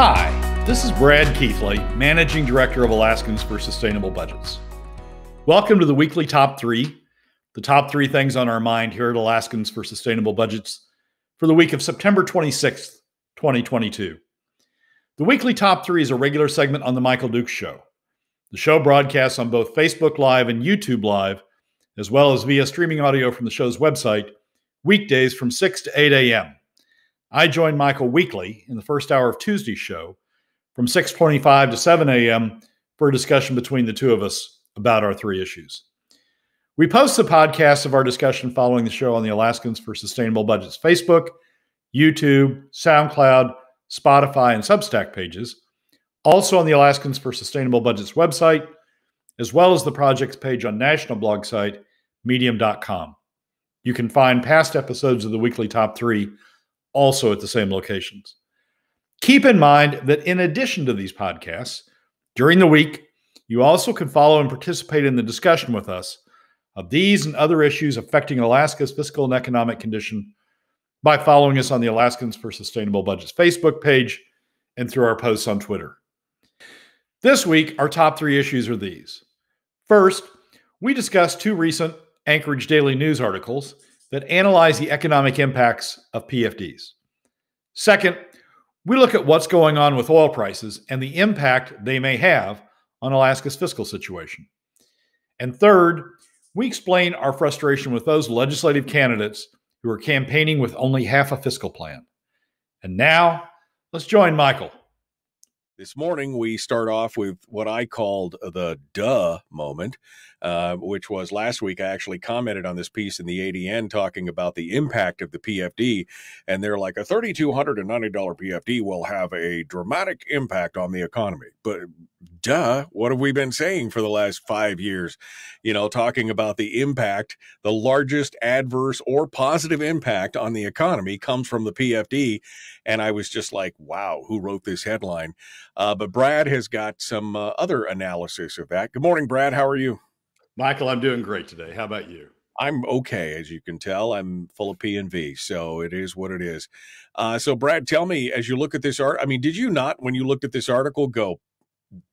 Hi, this is Brad Keithley, Managing Director of Alaskans for Sustainable Budgets. Welcome to the weekly top three, the top three things on our mind here at Alaskans for Sustainable Budgets for the week of September 26th, 2022. The weekly top three is a regular segment on The Michael Dukes Show. The show broadcasts on both Facebook Live and YouTube Live, as well as via streaming audio from the show's website, weekdays from 6 to 8 a.m. I join Michael weekly in the first hour of Tuesday's show from 6:25 to 7 a.m. for a discussion between the two of us about our three issues. We post the podcast of our discussion following the show on the Alaskans for Sustainable Budgets Facebook, YouTube, SoundCloud, Spotify, and Substack pages, also on the Alaskans for Sustainable Budgets website, as well as the project's page on national blog site, medium.com. You can find past episodes of the weekly top three also at the same locations. Keep in mind that in addition to these podcasts, during the week, you also can follow and participate in the discussion with us of these and other issues affecting Alaska's fiscal and economic condition by following us on the Alaskans for Sustainable Budgets Facebook page and through our posts on Twitter. This week, our top three issues are these. First, we discussed two recent Anchorage Daily News articles that analyze the economic impacts of PFDs. Second, we look at what's going on with oil prices and the impact they may have on Alaska's fiscal situation. And third, we explain our frustration with those legislative candidates who are campaigning with only half a fiscal plan. And now, let's join Michael. This morning, we start off with what I called the duh moment, which was last week I actually commented on this piece in the ADN talking about the impact of the PFD, and they're like, a $3,290 PFD will have a dramatic impact on the economy. But duh, what have we been saying for the last 5 years? You know, talking about the impact, the largest adverse or positive impact on the economy comes from the PFD. And I was just like, wow, who wrote this headline? But Brad has got some other analysis of that. Good morning, Brad. How are you? Michael, I'm doing great today. How about you? I'm okay, as you can tell. I'm full of P&V, so it is what it is. So, Brad, tell me, as you look at this article, I mean, did you not, when you looked at this article, go,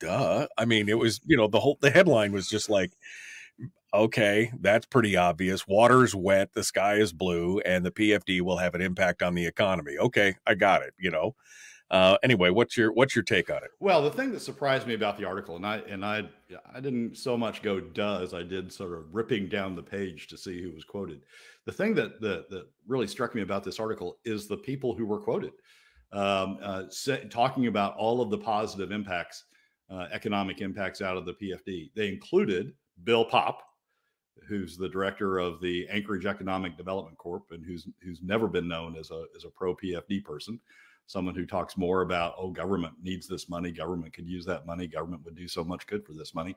duh? I mean, it was, you know, the headline was just like, okay, that's pretty obvious. Water's wet, the sky is blue, and the PFD will have an impact on the economy. Okay, I got it, you know. Anyway, what's your take on it? Well, the thing that surprised me about the article, and I didn't so much go duh as I did sort of ripping down the page to see who was quoted. The thing that really struck me about this article is the people who were quoted, talking about all of the positive impacts, economic impacts out of the PFD. They included Bill Popp, who's the director of the Anchorage Economic Development Corp, and who's never been known as a pro PFD person. Someone who talks more about, oh, government needs this money, government could use that money, government would do so much good for this money.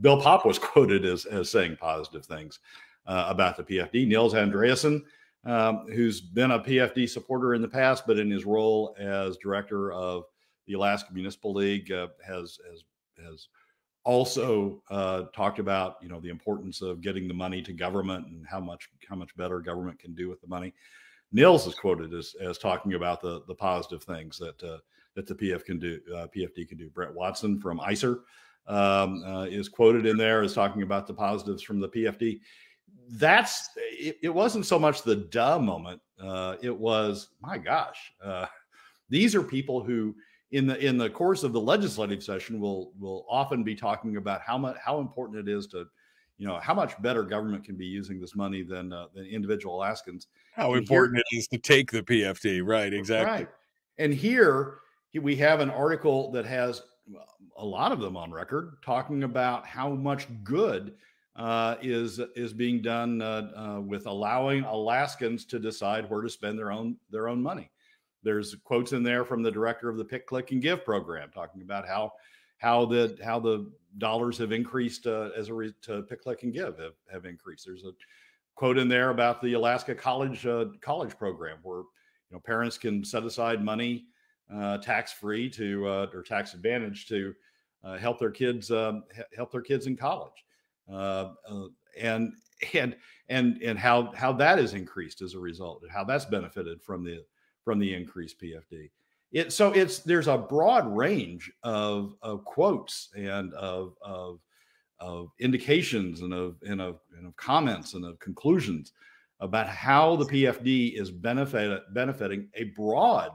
Bill Popp was quoted as saying positive things about the PFD. Nils Andreasen, who's been a PFD supporter in the past, but in his role as director of the Alaska Municipal League, has also talked about, you know, the importance of getting the money to government and how much better government can do with the money. Nils is quoted as talking about the positive things that the PFD can do. Brett Watson from ICER is quoted in there as talking about the positives from the PFD. That's it. It wasn't so much the duh moment. It was, my gosh, these are people who in the course of the legislative session will often be talking about how important it is to, you know, how much better government can be using this money than individual Alaskans. How important it is to take the PFD, right? Exactly. Right. And here we have an article that has a lot of them on record talking about how much good is being done with allowing Alaskans to decide where to spend their own money. There's quotes in there from the director of the Pick, Click, and Give program talking about how the dollars have increased as a to Pick, Click, and Give have increased. There's a quote in there about the Alaska College program, where, you know, parents can set aside money tax free to or tax advantage to help their kids in college, and how that is increased as a result, and how that's benefited from the increased PFD. There's a broad range of quotes and of indications and of comments and of conclusions about how the PFD is benefiting a broad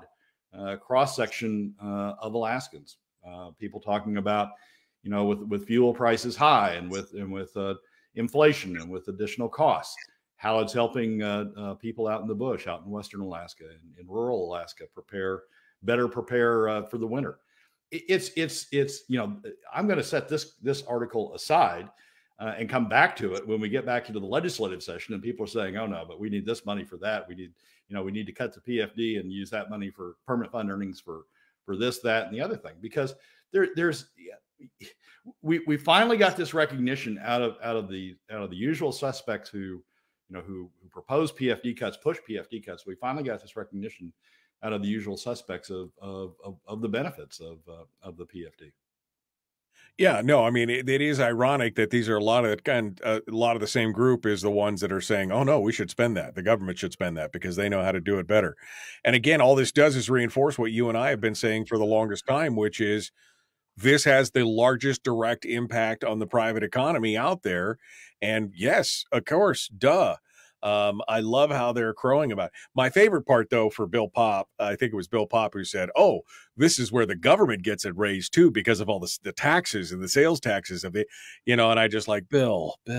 cross-section of Alaskans. People talking about, you know, with fuel prices high and with inflation and with additional costs, how it's helping people out in the bush, out in Western Alaska and in rural Alaska better prepare for the winter. It's you know, I'm going to set this article aside and come back to it when we get back into the legislative session and people are saying, oh no, but we need this money for that. We need to cut the PFD and use that money for permanent fund earnings for this, that, and the other thing, because we finally got this recognition out of the usual suspects who propose PFD cuts, push PFD cuts. We finally got this recognition out of the usual suspects of the benefits of the PFD. Yeah, no, I mean, it is ironic that these are a lot of the same group is the ones that are saying, oh no, we should spend that. The government should spend that because they know how to do it better. And again, all this does is reinforce what you and I have been saying for the longest time, which is this has the largest direct impact on the private economy out there. And yes, of course, duh. I love how they're crowing about it. My favorite part, though, for Bill Popp, I think it was Bill Popp who said, oh, this is where the government gets it raised, too, because of all the taxes and the sales taxes of it, you know, and I just like, Bill. I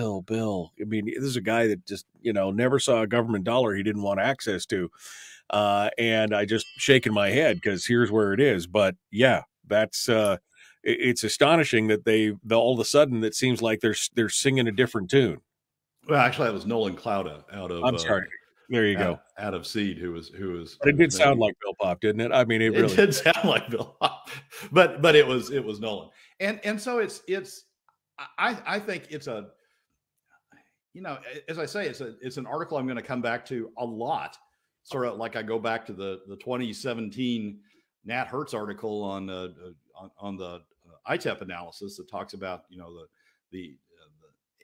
mean, this is a guy that just, you know, never saw a government dollar he didn't want access to. And I just shaking my head because here's where it is. But, yeah, that's it's astonishing that they all of a sudden it seems like they're singing a different tune. Well, actually, that was Nolan Clower out of. I'm sorry. There you go. Out of Seed, who was. But it did sound like Bill Popp, didn't it? I mean, it really did sound like Bill Popp, but it was Nolan, and so I think it's a, you know, as I say, it's an article I'm going to come back to a lot, sort of like I go back to the 2017 Nat Hertz article on the ITEP analysis that talks about, you know, the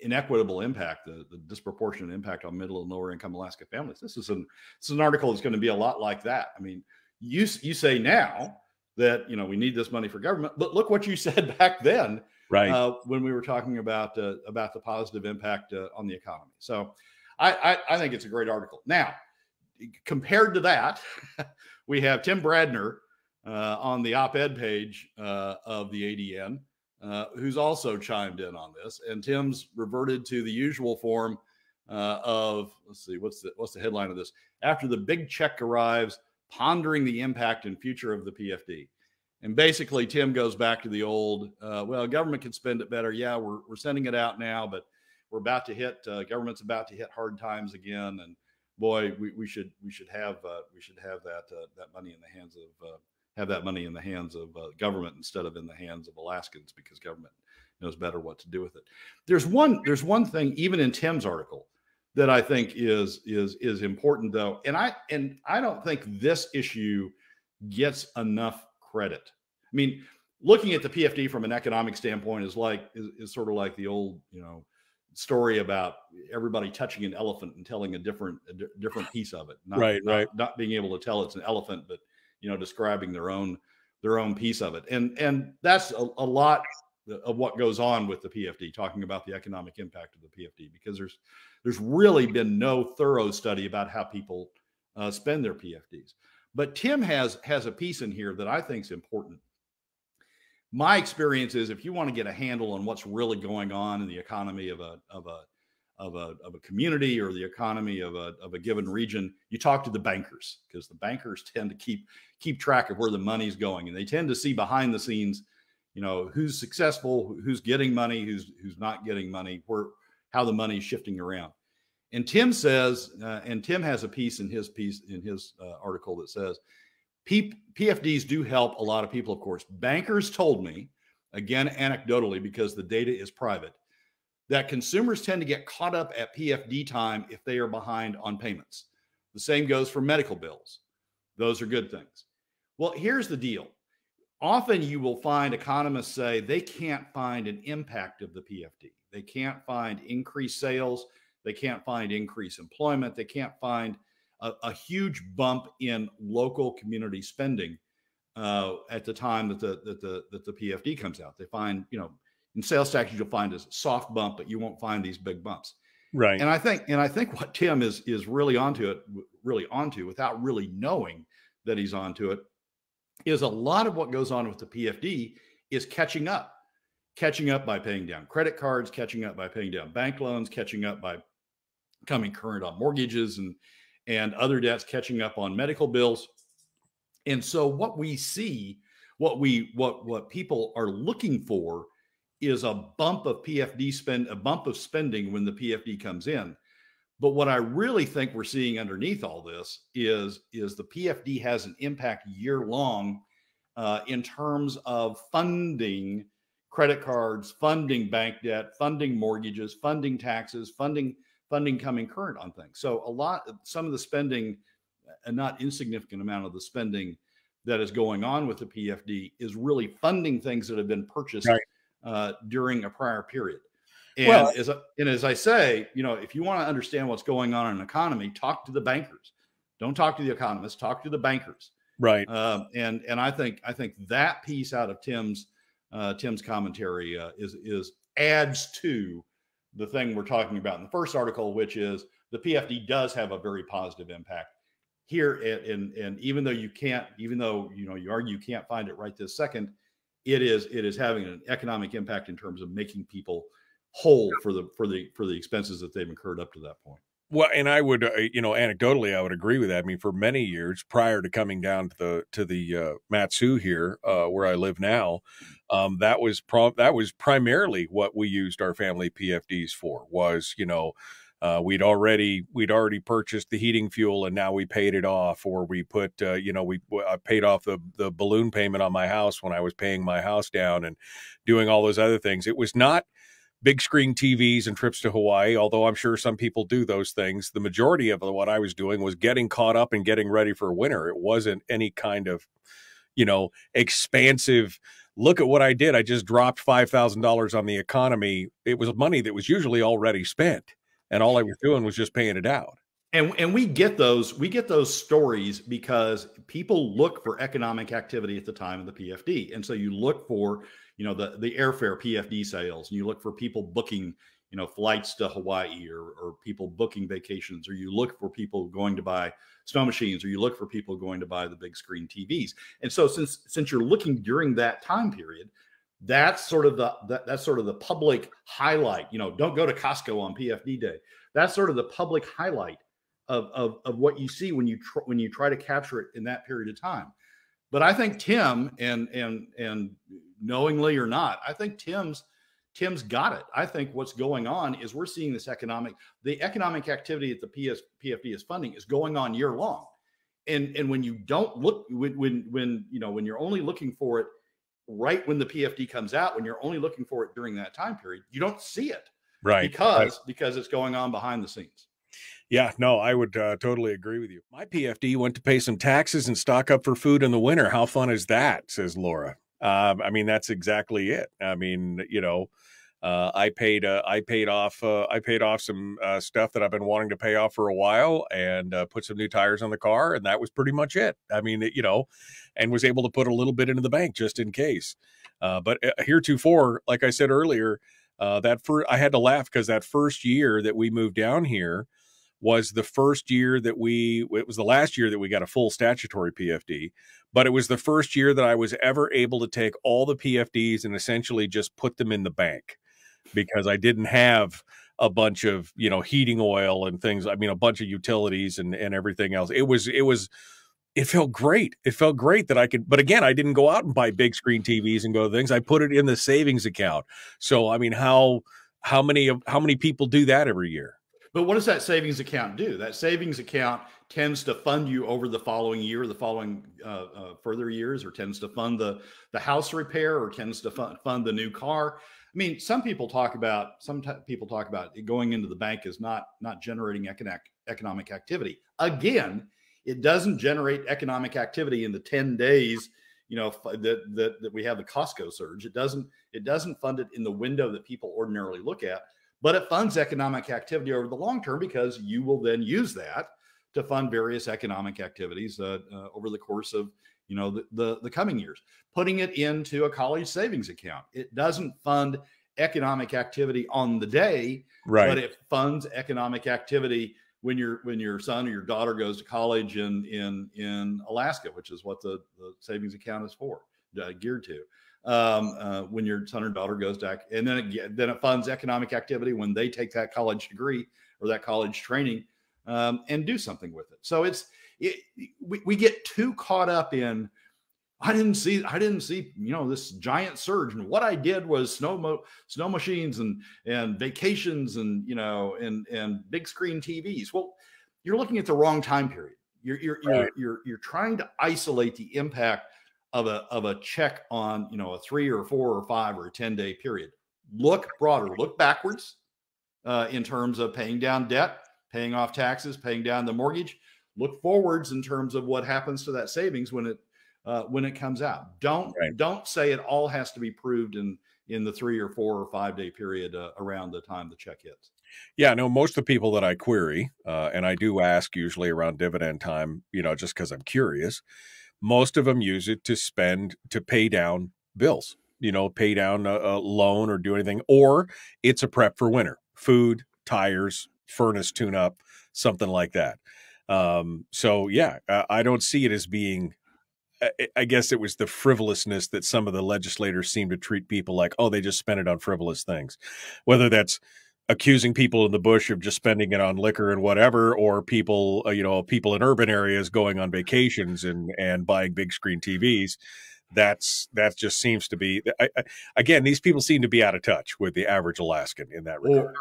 inequitable impact, the disproportionate impact on middle and lower income Alaska families. This is an article that's going to be a lot like that. I mean, you say now that, you know, we need this money for government, but look what you said back then, right? When we were talking about the positive impact on the economy. So I think it's a great article. Now, compared to that, we have Tim Bradner on the op-ed page of the ADN, who's also chimed in on this, and Tim's reverted to the usual form of, let's see, what's the headline of this? After the big check arrives, pondering the impact and future of the PFD. And basically, Tim goes back to the old, well, government can spend it better. Yeah, we're sending it out now, but we're about to hit government's about to hit hard times again. And boy, we should have that money in the hands of. Have that money in the hands of government instead of in the hands of Alaskans, because government knows better what to do with it. There's one thing even in Tim's article that I think is important, though, and I don't think this issue gets enough credit. I mean, looking at the PFD from an economic standpoint is sort of like the old, you know, story about everybody touching an elephant and telling a different piece of it, not being able to tell it's an elephant, but, you know, describing their own piece of it. And that's a lot of what goes on with the PFD, talking about the economic impact of the PFD, because there's really been no thorough study about how people spend their PFDs. But Tim has a piece in here that I think is important. My experience is, if you want to get a handle on what's really going on in the economy of a community or the economy of a given region, you talk to the bankers, because the bankers tend to keep track of where the money's going. And they tend to see behind the scenes, you know, who's successful, who's getting money, who's not getting money, how the money's shifting around. And Tim says, and Tim has a piece in his article that says, PFDs do help a lot of people, of course. Bankers told me, again, anecdotally, because the data is private, that consumers tend to get caught up at PFD time if they are behind on payments. The same goes for medical bills. Those are good things. Well, here's the deal. Often you will find economists say they can't find an impact of the PFD. They can't find increased sales. They can't find increased employment. They can't find a huge bump in local community spending at the time that the PFD comes out. They find, you know, in sales taxes, you'll find a soft bump, but you won't find these big bumps. Right. And I think what Tim is really onto without really knowing that he's onto it is a lot of what goes on with the PFD is catching up by paying down credit cards, catching up by paying down bank loans, catching up by coming current on mortgages and other debts, catching up on medical bills. And so what we see, what people are looking for is a bump of PFD spend, a bump of spending when the PFD comes in. But what I really think we're seeing underneath all this is the PFD has an impact year long in terms of funding credit cards, funding bank debt, funding mortgages, funding taxes, funding coming current on things. So some of the spending, a not insignificant amount of the spending that is going on with the PFD is really funding things that have been purchased right. During a prior period. And, well, as I say, you know, if you want to understand what's going on in an economy, talk to the bankers. Don't talk to the economists, talk to the bankers. Right. And I think that piece out of Tim's commentary is adds to the thing we're talking about in the first article, which is the PFD does have a very positive impact here. And even though you argue you can't find it right this second, it is having an economic impact in terms of making people whole for the expenses that they've incurred up to that point. Well, and I would, anecdotally, I would agree with that. I mean, for many years prior to coming down to the Mat-Su here, where I live now, that was primarily what we used our family PFDs for. Was, you know, we'd already purchased the heating fuel and now we paid it off, or we put, I paid off the balloon payment on my house when I was paying my house down and doing all those other things. It was not big screen TVs and trips to Hawaii, although I'm sure some people do those things. The majority of what I was doing was getting caught up and getting ready for winter. It wasn't any kind of, expansive, look at what I did. I just dropped $5,000 on the economy. It was money that was usually already spent, and all I was doing was just paying it out. And we get those stories because people look for economic activity at the time of the PFD. And so you look for, the airfare PFD sales, and you look for people booking, flights to Hawaii, or people booking vacations, or you look for people going to buy snow machines, or you look for people going to buy the big screen TVs. And so since you're looking during that time period, that's sort of the public highlight. Don't go to Costco on PFD day. That's sort of the public highlight of what you see when you try to capture it in that period of time. But I think Tim, and knowingly or not, I think Tim's got it. I think what's going on is we're seeing this the economic activity that the PFD is funding is going on year long, and when you don't look, when you're only looking for it right when the PFD comes out, when you're only looking for it during that time period, you don't see it. Right. Because it's going on behind the scenes. Yeah, no, I would totally agree with you. My PFD went to pay some taxes and stock up for food in the winter. How fun is that? Says Laura. I mean, that's exactly it. I mean, I paid off some stuff that I've been wanting to pay off for a while, and put some new tires on the car, and that was pretty much it. I mean, and was able to put a little bit into the bank just in case. But heretofore, like I said earlier, I had to laugh because that first year that we moved down here was the first year that it was the last year that we got a full statutory PFD, but it was the first year that I was ever able to take all the PFDs and essentially just put them in the bank, because I didn't have a bunch of, heating oil and things. I mean, a bunch of utilities and everything else. It felt great. It felt great that I could, but again, I didn't go out and buy big screen TVs and go to things. I put it in the savings account. So, I mean, how many people do that every year? But what does that savings account do? That savings account tends to fund you over the following year, the following further years, or tends to fund the house repair, or tends to fund the new car. I mean, some people talk about it going into the bank is not generating economic activity. Again, it doesn't generate economic activity in the 10 days, that we have the Costco surge. It doesn't fund it in the window that people ordinarily look at, but it funds economic activity over the long term, because you will then use that to fund various economic activities over the course of, you know, the coming years, putting it into a college savings account. It doesn't fund economic activity on the day, right, but it funds economic activity when your son or your daughter goes to college in Alaska, which is what the savings account is for, geared to. When your son or daughter goes back, and then it funds economic activity when they take that college degree or that college training, and do something with it. So we get too caught up in, I didn't see, you know, this giant surge, and what I did was snow machines and vacations and, you know, and big screen TVs. Well, you're looking at the wrong time period. You're trying to isolate the impact of a check on, you know, a 3 or 4 or 5 or 10 day period. Look broader, look backwards, in terms of paying down debt, paying off taxes, paying down the mortgage. Look forwards in terms of what happens to that savings when it comes out. Don't say it all has to be proved in the 3 or 4 or 5 day period around the time the check hits. Yeah, no, most of the people that I query, and I do ask usually around dividend time, you know, just because I'm curious, most of them use it to pay down bills, you know, pay down a loan or do anything, or it's a prep for winter, food, tires, furnace tune up, something like that. So yeah, I don't see it as being, I guess it was the frivolousness that some of the legislators seem to treat people like, oh, they just spent it on frivolous things, whether that's accusing people in the bush of just spending it on liquor and whatever, or people, you know, people in urban areas going on vacations and buying big screen TVs. That just seems to be, again, these people seem to be out of touch with the average Alaskan in that regard.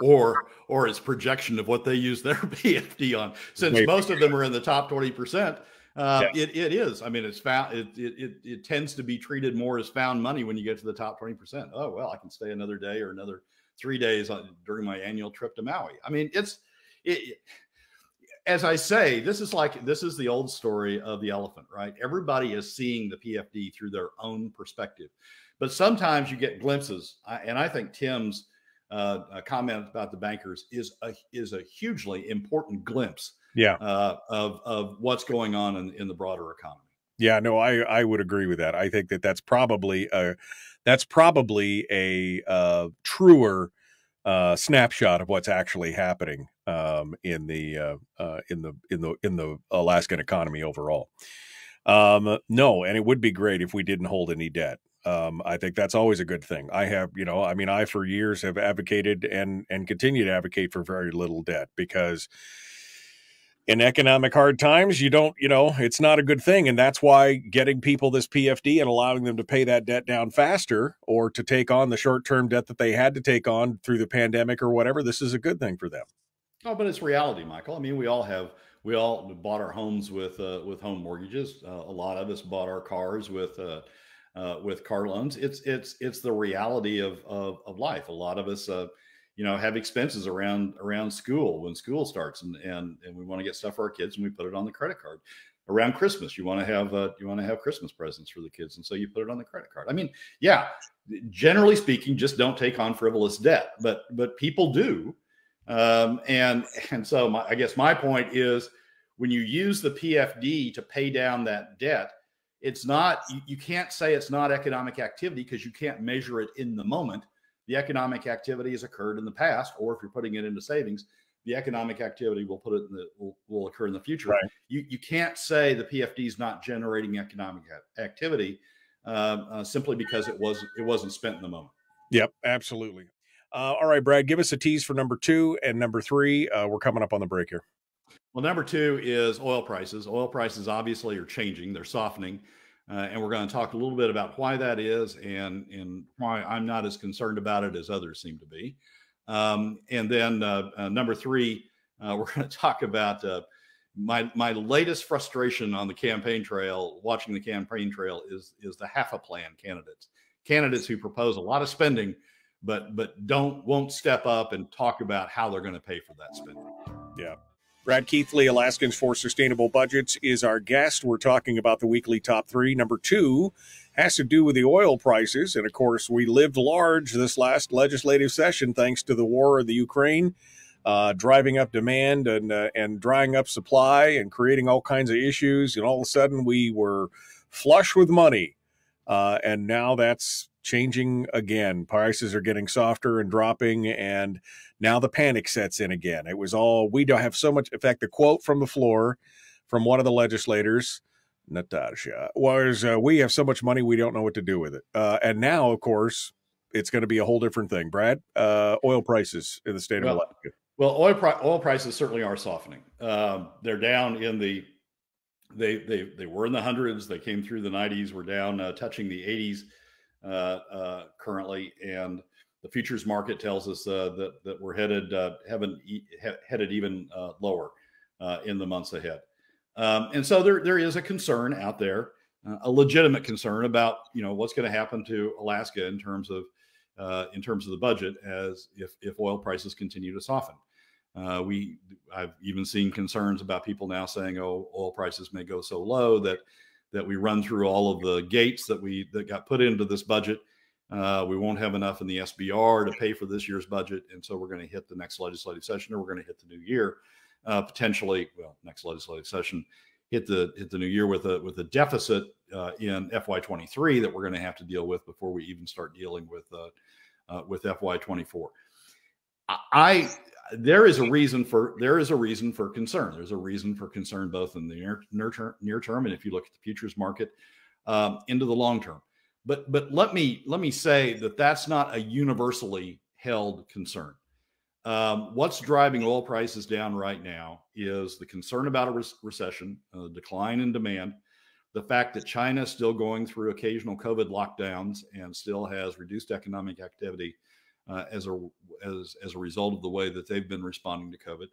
Or its projection of what they use their PFD on, since maybe most of them are in the top 20%. Yes. It is. I mean, it's found. It tends to be treated more as found money when you get to the top 20%. Oh well, I can stay another day or another 3 days during my annual trip to Maui. I mean, as I say, this is the old story of the elephant, right? Everybody is seeing the PFD through their own perspective, but sometimes you get glimpses. And I think Tim's comment about the bankers is a hugely important glimpse, yeah, of what's going on in the broader economy. Yeah, no, I would agree with that. I think that's probably a truer snapshot of what's actually happening in the Alaskan economy overall. No, and it would be great if we didn't hold any debt. I think that's always a good thing. I have, you know, I mean, I for years have advocated and continue to advocate for very little debt, because in economic hard times, you don't, you know, it's not a good thing. And that's why getting people this PFD and allowing them to pay that debt down faster, or to take on the short-term debt that they had to take on through the pandemic or whatever, this is a good thing for them. Oh, but it's reality, Michael. I mean, we all bought our homes with home mortgages. A lot of us bought our cars with car loans. It's the reality of life. A lot of us, you know, have expenses around school when school starts, and we want to get stuff for our kids, and we put it on the credit card. Around Christmas, you want to have Christmas presents for the kids, and so you put it on the credit card. I mean, yeah, generally speaking, just don't take on frivolous debt, but people do, and so I guess my point is, when you use the PFD to pay down that debt, it's not, you can't say it's not economic activity, because you can't measure it in the moment. The economic activity has occurred in the past, or if you're putting it into savings, the economic activity will occur in the future. Right. You can't say the PFD is not generating economic activity simply because it wasn't spent in the moment. Yep, absolutely. All right, Brad, give us a tease for number two and number three. We're coming up on the break here. Well, number two is oil prices. Oil prices obviously are changing; they're softening. And we're going to talk a little bit about why that is and why I'm not as concerned about it as others seem to be. And then number three, we're going to talk about my latest frustration on the campaign trail, watching the campaign trail, is the half a plan candidates who propose a lot of spending, but won't step up and talk about how they're going to pay for that spending. Yeah. Brad Keithley, Alaskans for Sustainable Budgets, is our guest. We're talking about the weekly top three. Number two has to do with the oil prices. And, of course, we lived large this last legislative session thanks to the war of the Ukraine, driving up demand and drying up supply and creating all kinds of issues. And all of a sudden we were flush with money. And now that's changing again. Prices are getting softer and dropping, and now the panic sets in again. It was all, we don't have so much. In fact, the quote from the floor from one of the legislators, Natasha, was, we have so much money, we don't know what to do with it. And now, of course, it's going to be a whole different thing. Brad, oil prices in the state of Alaska. Well, oil prices certainly are softening. They're down in the, they were in the hundreds. They came through the 90s. We're down touching the 80s currently. And the futures market tells us that we're headed even lower in the months ahead. And so there is a concern out there, a legitimate concern about, you know, what's going to happen to Alaska in terms of the budget as if oil prices continue to soften. I've even seen concerns about people now saying, oh, oil prices may go so low that we run through all of the gates that got put into this budget. We won't have enough in the SBR to pay for this year's budget. And so we're going to hit the next legislative session, or we're going to hit the new year, potentially, well, next legislative session, hit the new year with a deficit in FY23 that we're going to have to deal with before we even start dealing with FY24. There is a reason for concern. There's a reason for concern both in the near term and if you look at the futures market into the long term. But let me say that that's not a universally held concern. What's driving oil prices down right now is the concern about a recession, a decline in demand, the fact that China is still going through occasional COVID lockdowns and still has reduced economic activity as a result of the way that they've been responding to COVID.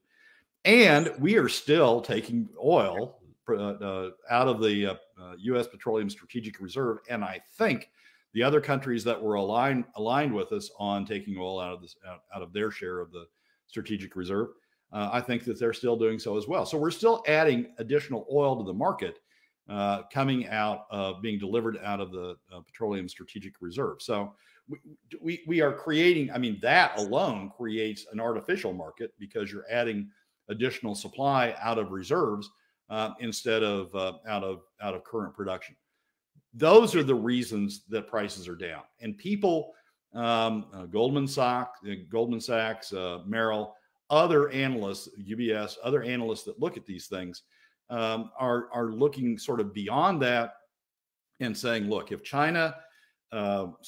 And we are still taking oil out of the U.S. Petroleum Strategic Reserve. And I think the other countries that were aligned with us on taking oil out of their share of the strategic reserve, I think that they're still doing so as well. So we're still adding additional oil to the market coming out of being delivered out of the Petroleum Strategic Reserve. So we are creating, I mean, that alone creates an artificial market because you're adding additional supply out of reserves instead of out of current production. Those are the reasons that prices are down. And people, Goldman Sachs, Merrill, other analysts, UBS, other analysts that look at these things are looking sort of beyond that and saying, look, if China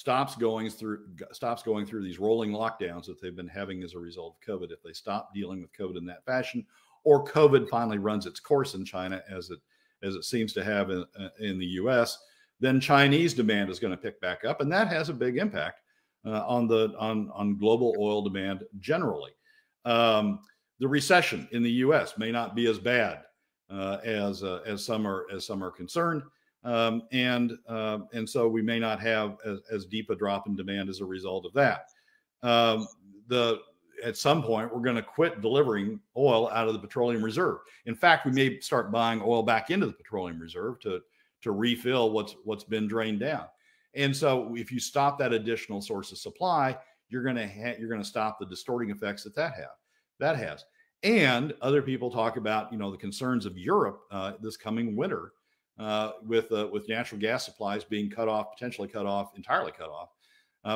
stops going through these rolling lockdowns that they've been having as a result of COVID, if they stop dealing with COVID in that fashion, or COVID finally runs its course in China as it seems to have in the U.S., then Chinese demand is going to pick back up, and that has a big impact on global oil demand generally. The recession in the U.S. may not be as bad as some are concerned, and so we may not have as deep a drop in demand as a result of that. At some point, we're going to quit delivering oil out of the petroleum reserve. In fact, we may start buying oil back into the petroleum reserve to refill what's been drained down. And so if you stop that additional source of supply, you're going to stop the distorting effects that has. And other people talk about, you know, the concerns of Europe this coming winter with natural gas supplies being cut off, potentially cut off, entirely cut off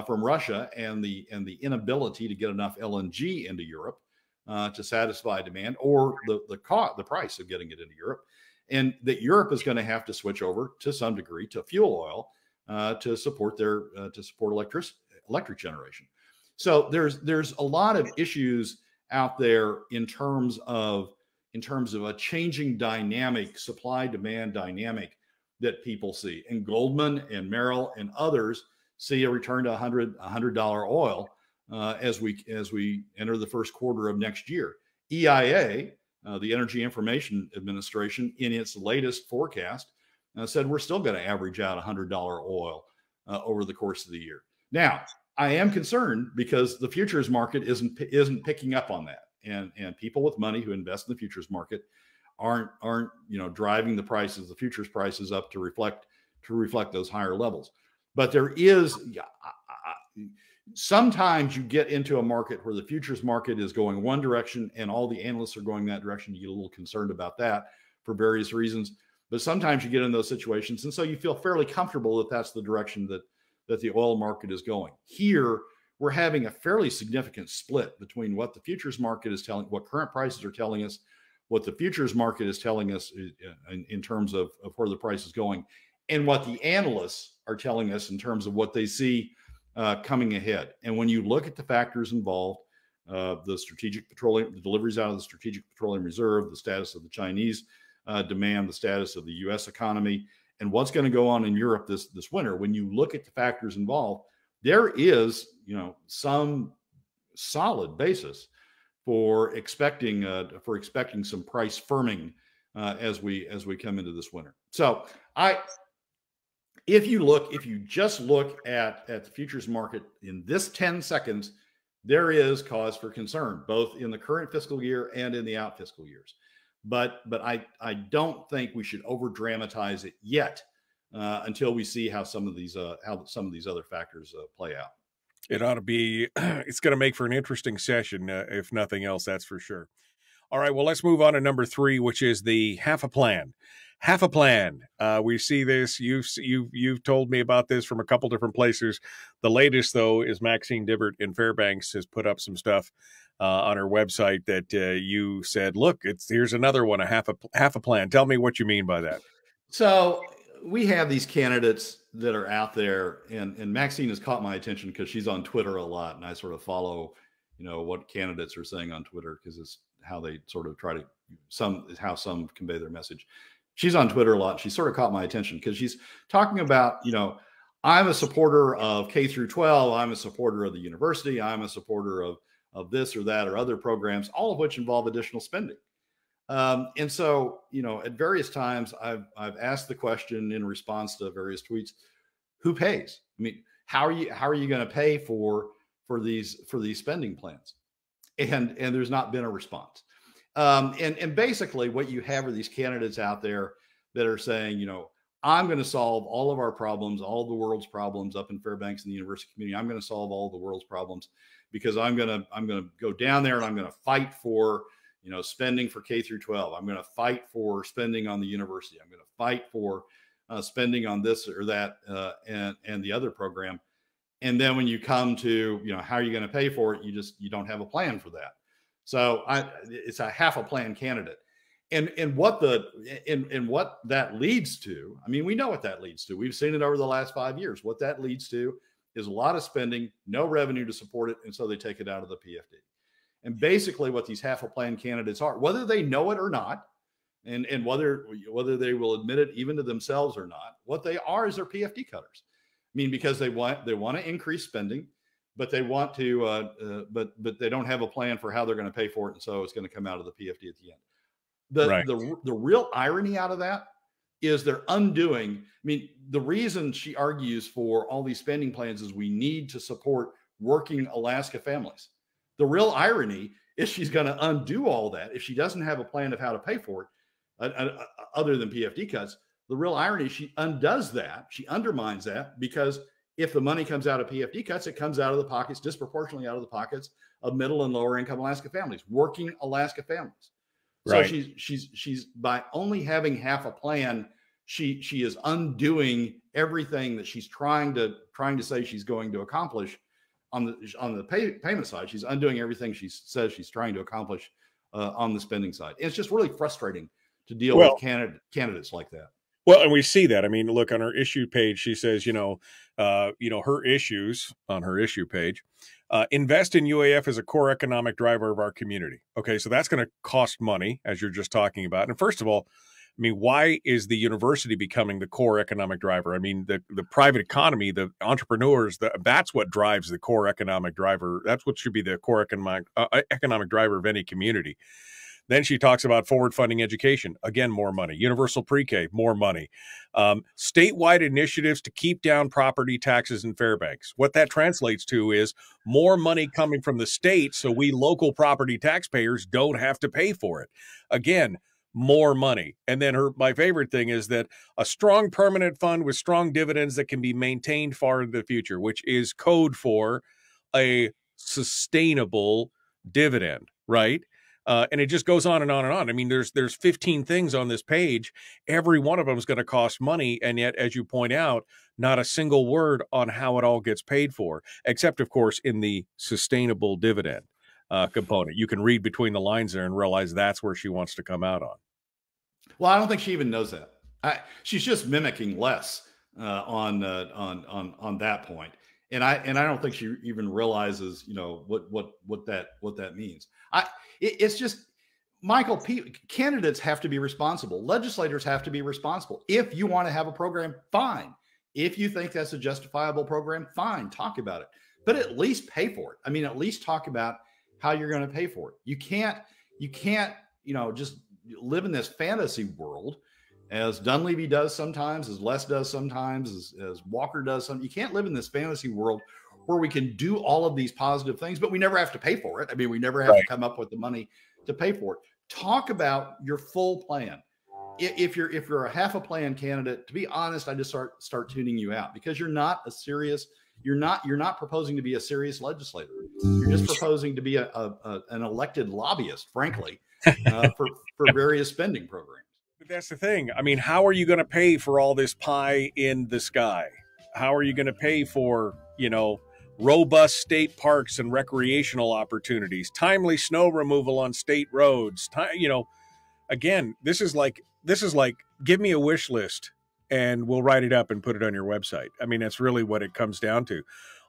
from Russia, and the inability to get enough LNG into Europe to satisfy demand, or the price of getting it into Europe. And that Europe is going to have to switch over to some degree to fuel oil to support their electric generation. So there's a lot of issues out there in terms of a changing dynamic, supply demand dynamic, that people see. And Goldman and Merrill and others see a return to $100 oil as we enter the first quarter of next year. EIA, the Energy Information Administration, in its latest forecast, said we're still going to average out $100 oil over the course of the year. Now, I am concerned because the futures market isn't picking up on that, and people with money who invest in the futures market aren't driving the prices, the futures prices, up to reflect those higher levels. But there is, sometimes you get into a market where the futures market is going one direction and all the analysts are going that direction. You get a little concerned about that for various reasons. But sometimes you get in those situations, and so you feel fairly comfortable that that's the direction that the oil market is going. Here, we're having a fairly significant split between what the futures market is telling, what current prices are telling us, what the futures market is telling us in terms of where the price is going, and what the analysts are telling us in terms of what they see coming ahead. And when you look at the factors involved, the deliveries out of the Strategic Petroleum Reserve, the status of the Chinese demand, the status of the U.S. economy, and what's going to go on in Europe this winter. When you look at the factors involved, there is, some solid basis for expecting some price firming as we come into this winter. So if you just look at the futures market in this 10 seconds, there is cause for concern, both in the current fiscal year and in the out fiscal years. But I don't think we should over dramatize it yet until we see how some of these other factors play out. It's going to make for an interesting session, if nothing else, that's for sure. All right, well, let's move on to number three, which is the half a plan. Half a plan. We see this. You've told me about this from a couple different places. The latest, though, is Maxine Dibbert in Fairbanks has put up some stuff on her website that you said, look, here's another one, a half a plan. Tell me what you mean by that. So we have these candidates that are out there, and Maxine has caught my attention because she's on Twitter a lot, and I sort of follow, what candidates are saying on Twitter because it's how they sort of try to how some convey their message. She's on Twitter a lot. She sort of caught my attention because she's talking about, I'm a supporter of K through 12. I'm a supporter of the university. I'm a supporter of this or that or other programs, all of which involve additional spending. And so, at various times I've asked the question in response to various tweets, who pays? I mean, how are you going to pay for these spending plans? And there's not been a response. And basically what you have are these candidates out there that are saying, I'm going to solve all of our problems, all the world's problems up in Fairbanks in the university community. I'm going to solve all the world's problems because I'm going to go down there and I'm going to fight for, spending for K through 12. I'm going to fight for spending on the university. I'm going to fight for spending on this or that and the other program. And then when you come to, how are you going to pay for it? You don't have a plan for that. So it's a half a plan candidate, and what that leads to. I mean, we know what that leads to. We've seen it over the last 5 years. What that leads to is a lot of spending, no revenue to support it, and so they take it out of the PFD. And basically, what these half a plan candidates are, whether they know it or not, and whether they will admit it even to themselves or not, what they are is they're PFD cutters. I mean, because they want to increase spending. But they want to, but they don't have a plan for how they're going to pay for it, and so it's going to come out of the PFD at the end. The real irony out of that is they're undoing. I mean, the reason she argues for all these spending plans is we need to support working Alaska families. The real irony is she's going to undo all that if she doesn't have a plan of how to pay for it, other than PFD cuts. The real irony is she undoes that. She undermines that because if the money comes out of PFD cuts, it comes out of the pockets, disproportionately out of the pockets of middle and lower income Alaska families, working Alaska families. Right. So she's by only having half a plan, she is undoing everything that she's trying to say she's going to accomplish on the payment side. She's undoing everything she says she's trying to accomplish on the spending side. It's just really frustrating to deal with candidates like that. Well, and we see that. I mean, look, on her issue page, she says, her issues on her issue page, invest in UAF as a core economic driver of our community. Okay, so that's going to cost money, as you're just talking about. And first of all, I mean, why is the university becoming the core economic driver? I mean, the private economy, the entrepreneurs, that's what drives the core economic driver. That's what should be the core economic driver of any community. Then she talks about forward funding education. Again, more money. Universal pre-K, more money. Statewide initiatives to keep down property taxes in Fairbanks. What that translates to is more money coming from the state so we local property taxpayers don't have to pay for it. Again, more money. And then my favorite thing is that a strong permanent fund with strong dividends that can be maintained far into the future, which is code for a sustainable dividend, right? And it just goes on and on and on. I mean, there's 15 things on this page. Every one of them is going to cost money. And yet, as you point out, not a single word on how it all gets paid for, except, of course, in the sustainable dividend component. You can read between the lines there and realize that's where she wants to come out on. Well, I don't think she even knows that. She's just mimicking Les on that point. And I don't think she even realizes, you know, what that means. It's just, Michael, candidates have to be responsible. Legislators have to be responsible. If you want to have a program, fine. If you think that's a justifiable program, fine. Talk about it, but at least pay for it. I mean, at least talk about how you're going to pay for it. You can't, you know, just live in this fantasy world, as Dunleavy does sometimes, as Les does sometimes, as Walker does sometimes. You can't live in this fantasy world where we can do all of these positive things, but we never have to pay for it. I mean, we never have to come up with the money to pay for it. Talk about your full plan. If you're a half a plan candidate, to be honest, I just start tuning you out, because you're not a serious, you're not proposing to be a serious legislator. You're just proposing to be an elected lobbyist, frankly, for various spending programs. But that's the thing. I mean, how are you going to pay for all this pie in the sky? How are you going to pay for, you know, robust state parks and recreational opportunities, timely snow removal on state roads? You know, again, this is like, give me a wish list and we'll write it up and put it on your website. I mean, that's really what it comes down to.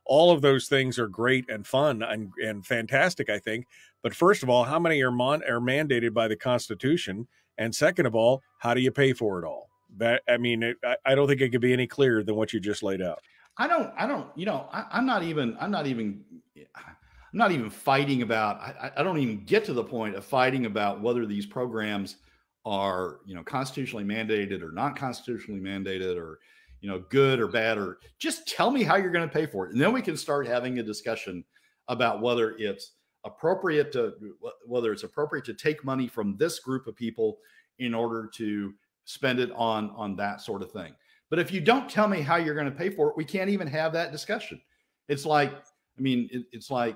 All of those things are great and fun and fantastic, I think. But first of all, how many are mandated by the Constitution? And second of all, how do you pay for it all? That, I mean, I don't think it could be any clearer than what you just laid out. I don't, you know, I'm not even fighting about, I don't even get to the point of fighting about whether these programs are, you know, constitutionally mandated or not constitutionally mandated, or, you know, good or bad, or just tell me how you're going to pay for it. And then we can start having a discussion about whether it's appropriate to take money from this group of people in order to spend it on that sort of thing. But if you don't tell me how you're going to pay for it, we can't even have that discussion. It's like, I mean, it's like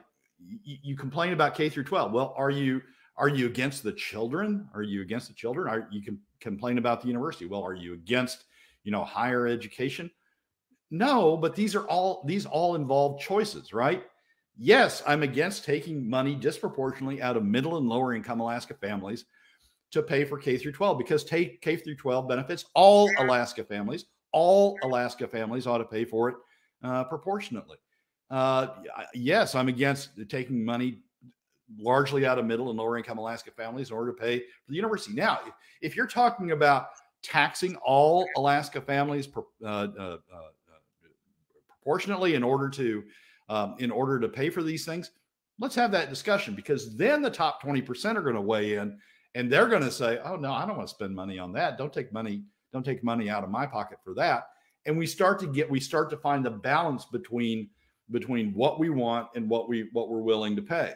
you complain about K through 12. Well, are you against the children? Are you against the children? You can complain about the university. Well, are you against, you know, higher education? No, but these all involve choices, right? Yes, I'm against taking money disproportionately out of middle and lower income Alaska families to pay for K through 12, because K through 12 benefits all Alaska families. All Alaska families ought to pay for it proportionately. Yes, I'm against taking money largely out of middle and lower income Alaska families in order to pay for the university. Now, if you're talking about taxing all Alaska families proportionately in order to pay for these things, let's have that discussion, because then the top 20% are going to weigh in and they're going to say, oh no, I don't want to spend money on that. Don't take money out of my pocket for that. And we start to find the balance between what we want and what we're willing to pay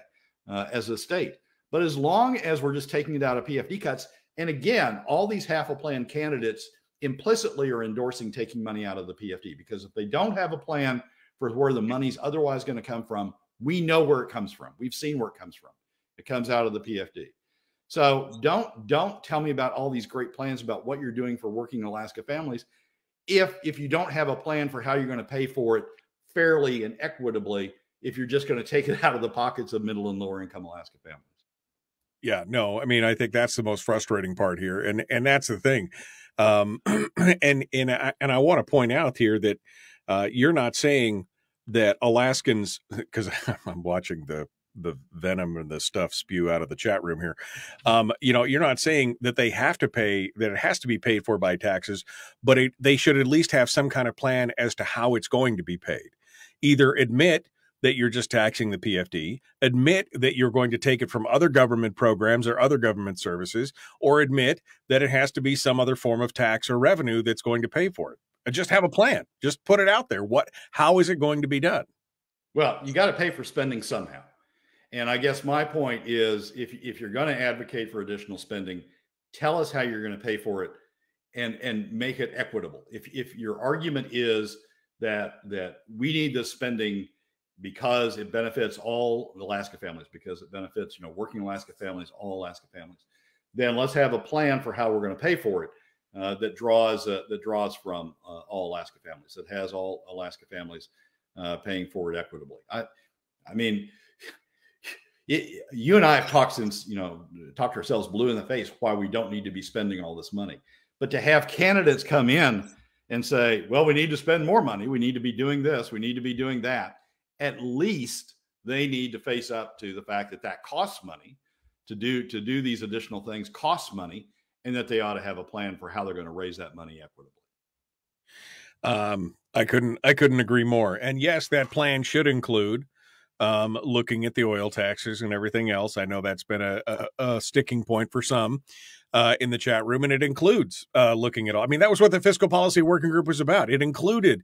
as a state. But as long as we're just taking it out of PFD cuts, and again, all these half a plan candidates implicitly are endorsing taking money out of the PFD, because if they don't have a plan for where the money's otherwise going to come from, we know where it comes from. We've seen where it comes from. It comes out of the PFD. So don't tell me about all these great plans about what you're doing for working Alaska families if you don't have a plan for how you're going to pay for it fairly and equitably, if you're just going to take it out of the pockets of middle and lower income Alaska families. Yeah, no, I mean, I think that's the most frustrating part here. And that's the thing. And I want to point out here that you're not saying that Alaskans, because I'm watching the venom and the stuff spew out of the chat room here. You know, you're not saying that they have to pay, that it has to be paid for by taxes, but they should at least have some kind of plan as to how it's going to be paid. Either admit that you're just taxing the PFD, admit that you're going to take it from other government programs or other government services, or admit that it has to be some other form of tax or revenue that's going to pay for it. Just have a plan. Just put it out there. How is it going to be done? Well, you got to pay for spending somehow. And I guess my point is, if you're going to advocate for additional spending, tell us how you're going to pay for it and make it equitable. If your argument is that we need this spending because it benefits all the Alaska families, because it benefits, you know, working Alaska families, all Alaska families, then let's have a plan for how we're going to pay for it that draws from all Alaska families, that has all Alaska families paying for it equitably. I mean, you and I have talked since, you know, talked ourselves blue in the face why we don't need to be spending all this money. But to have candidates come in and say, well, we need to spend more money, we need to be doing this, we need to be doing that, at least they need to face up to the fact that that costs money. To do these additional things costs money, and that they ought to have a plan for how they're going to raise that money equitably. I couldn't agree more. And yes, that plan should include looking at the oil taxes and everything else. I know that's been a sticking point for some in the chat room, and it includes looking at all. I mean, that was what the fiscal policy working group was about. It included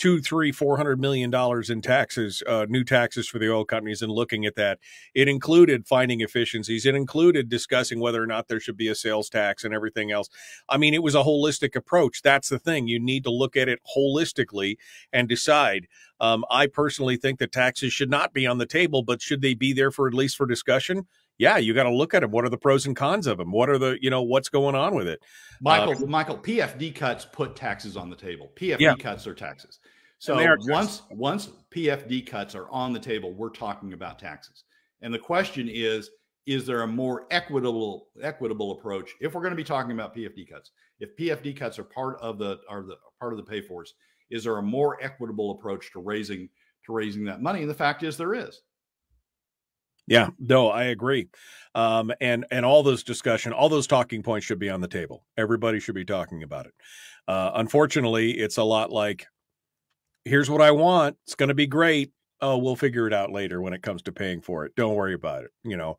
$200–400 million in taxes, new taxes for the oil companies, and looking at that. It included finding efficiencies. It included discussing whether or not there should be a sales tax and everything else. I mean, it was a holistic approach. That's the thing. You need to look at it holistically and decide. I personally think that taxes should not be on the table, but should they be there for at least for discussion? Yeah, you got to look at them. What are the pros and cons of them? What are the, you know, what's going on with it? Michael, PFD cuts put taxes on the table. PFD cuts are taxes. So once PFD cuts are on the table, we're talking about taxes. And the question is there a more equitable approach if we're going to be talking about PFD cuts? If PFD cuts are part of the pay force, is there a more equitable approach to raising that money? And the fact is, there is. Yeah, no, I agree. And all those discussion, all those talking points should be on the table. Everybody should be talking about it. Unfortunately, it's a lot like, here's what I want. It's going to be great. Oh, we'll figure it out later when it comes to paying for it. Don't worry about it. You know,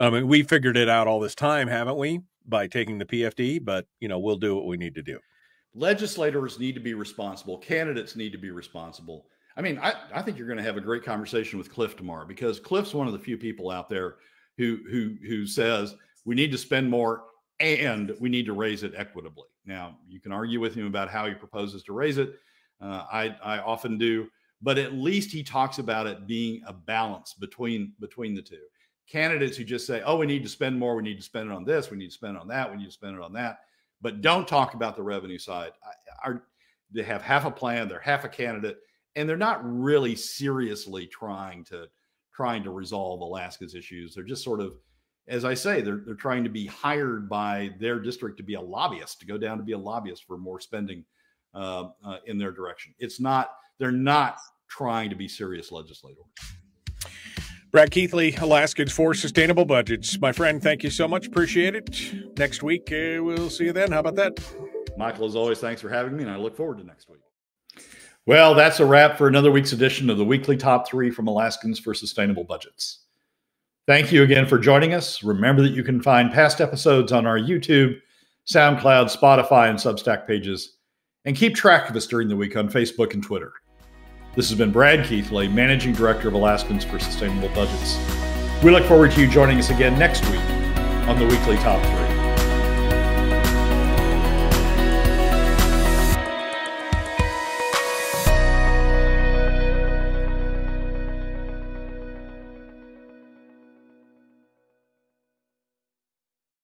I mean, we figured it out all this time, haven't we? By taking the PFD, but, you know, we'll do what we need to do. Legislators need to be responsible. Candidates need to be responsible. I mean, I think you're going to have a great conversation with Cliff tomorrow, because Cliff's one of the few people out there who says we need to spend more and we need to raise it equitably. Now, you can argue with him about how he proposes to raise it. I often do, but at least he talks about it being a balance between the two. Candidates who just say, oh, we need to spend more, we need to spend it on this, we need to spend it on that, we need to spend it on that, but don't talk about the revenue side. They have half a plan, they're half a candidate, and they're not really seriously trying to resolve Alaska's issues. They're just sort of, as I say, they're trying to be hired by their district to be a lobbyist, to go down to be a lobbyist for more spending in their direction. It's not, they're not trying to be serious legislators. Brad Keithley, Alaskans for Sustainable Budgets. My friend, thank you so much. Appreciate it. Next week, we'll see you then. How about that? Michael, as always, thanks for having me, and I look forward to next week. Well, that's a wrap for another week's edition of the Weekly Top 3 from Alaskans for Sustainable Budgets. Thank you again for joining us. Remember that you can find past episodes on our YouTube, SoundCloud, Spotify, and Substack pages, and keep track of us during the week on Facebook and Twitter. This has been Brad Keithley, Managing Director of Alaskans for Sustainable Budgets. We look forward to you joining us again next week on the Weekly Top 3.